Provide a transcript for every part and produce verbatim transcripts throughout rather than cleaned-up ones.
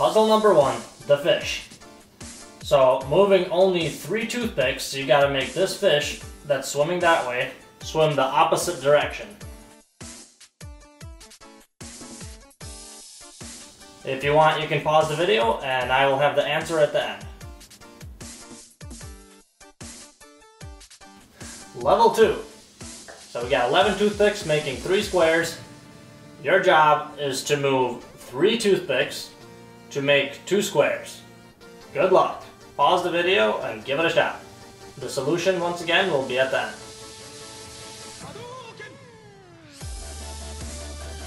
Puzzle number one, the fish. So moving only three toothpicks, so you gotta make this fish that's swimming that way swim the opposite direction. If you want, you can pause the video and I will have the answer at the end. Level two. So we got eleven toothpicks making three squares. Your job is to move three toothpicks to make two squares. Good luck. Pause the video and give it a shot. The solution, once again, will be at the end.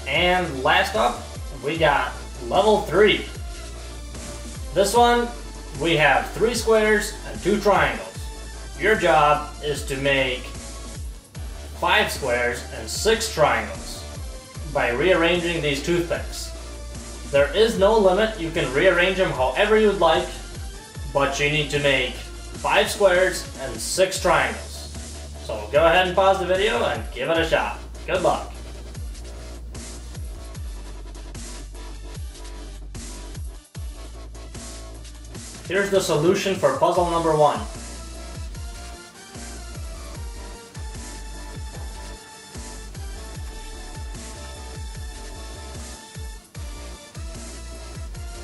And last up, we got level three. This one, we have three squares and two triangles. Your job is to make five squares and six triangles by rearranging these toothpicks. There is no limit, you can rearrange them however you'd like, but you need to make five squares and six triangles. So go ahead and pause the video and give it a shot. Good luck. Here's the solution for puzzle number one.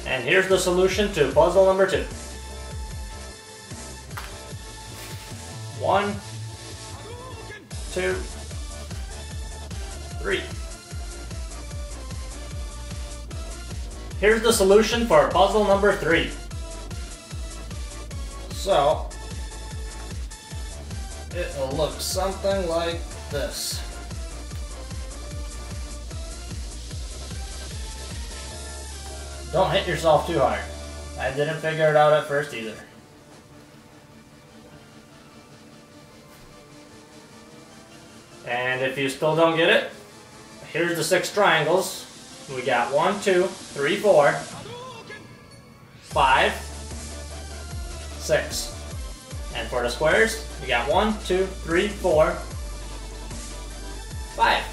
And here's the solution to puzzle number two. One, two, three. Here's the solution for puzzle number three. So, it will look something like this. Don't hit yourself too hard. I didn't figure it out at first either. And if you still don't get it, here's the six triangles. We got one, two, three, four, five, six. And for the squares, we got one, two, three, four, five.